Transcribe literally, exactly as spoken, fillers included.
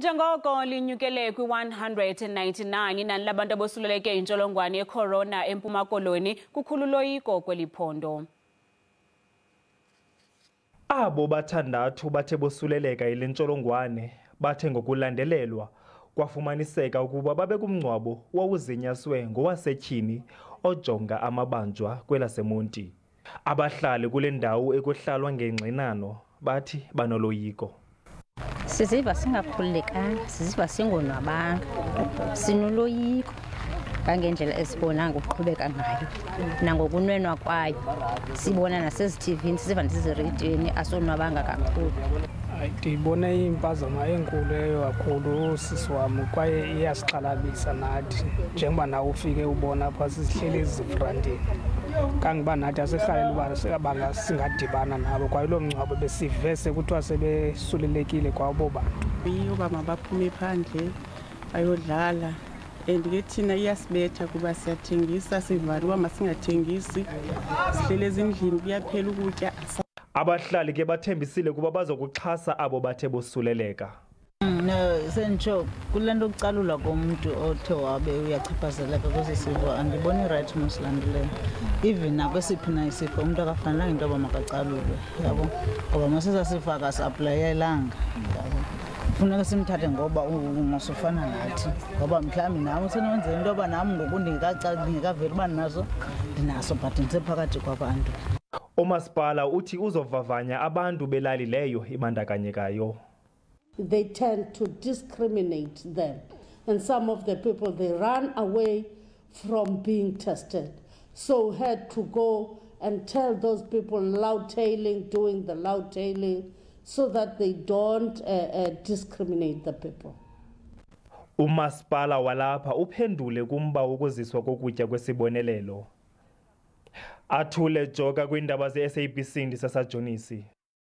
Njengoko linyukele kwi one hundred ninety-nine inani labantu abosuleleke intsholongwane ye-corona eMpuma Koloni kukhulu uloyiko kweli phondo. Abo bathandathu bathe bosuleleka yile ntsholongwane bathe ngokulandelelwa kwafumaniseka ukuba babe kumngcwabo wawuzinyaswe ngowasetyhini ojonga amabanjwa kwelaseMonti. Abahlali kule ndawo ekuhlalwa ngengxinano bathi banoloyiko. Siziva singakhululekanga, siziva singonwabanga, sinoloyiko kangendlela esibona ngokuqhubeka ngayo nangokunwenwa kwayo. Sibona nasezithivini, siziva nasezireyidweni asonwabanga kakhulu. Ndibona impazamo enkulu eyo kakhulu sisi wami kwaye iyasixhalabisa nathi njengoba nawe ufike ubona pha sizihlele ezifrandini. Kangiba nathi asihlaleli baba singadibana nabo kwaye lo mncwabo besivese kuthiwa sebesulelekile kwabo bantu. Uba mabaphume phandle ayodlala endike thina iyasibetha kuba siyathengisa sivaliwa masingathengisi sihlele ezindlini kuyaphela ukutya. Abahlali ke bathembisile kuba bazokuxhasa abo bathe bosuleleka. No, sentsho kulento kucalula komuntu othe wabe uyachaphazeleka kwesifo andiboni right mosilandile. Even nakwesiphi na isifo umuntu akafanelanga into bamakacalulwe, yabo. Ngoba masiza sifaka siaplayelanga, yabo. Kufuneka simthathe ngoba umasufana nathi. Ngoba mhlawumbi nawe usenwenze into oba nami ngokundingikacalingikaveli bani naso ndinaso but ndisephakathi kwabantu. Umasipala uthi uzovavanya abantu belalileyo ibandakanyekayo. They tend to discriminate them, and some of the people they run away from being tested. So had to go and tell those people loud tailing, doing the loud tailing, so that they don't uh, uh, discriminate the people. Umasipala walapha uphendule kumba ukuziswa kokutya kwesibonelelo. Athule Joka kwiindaba ze S A B C ndisasajonisi.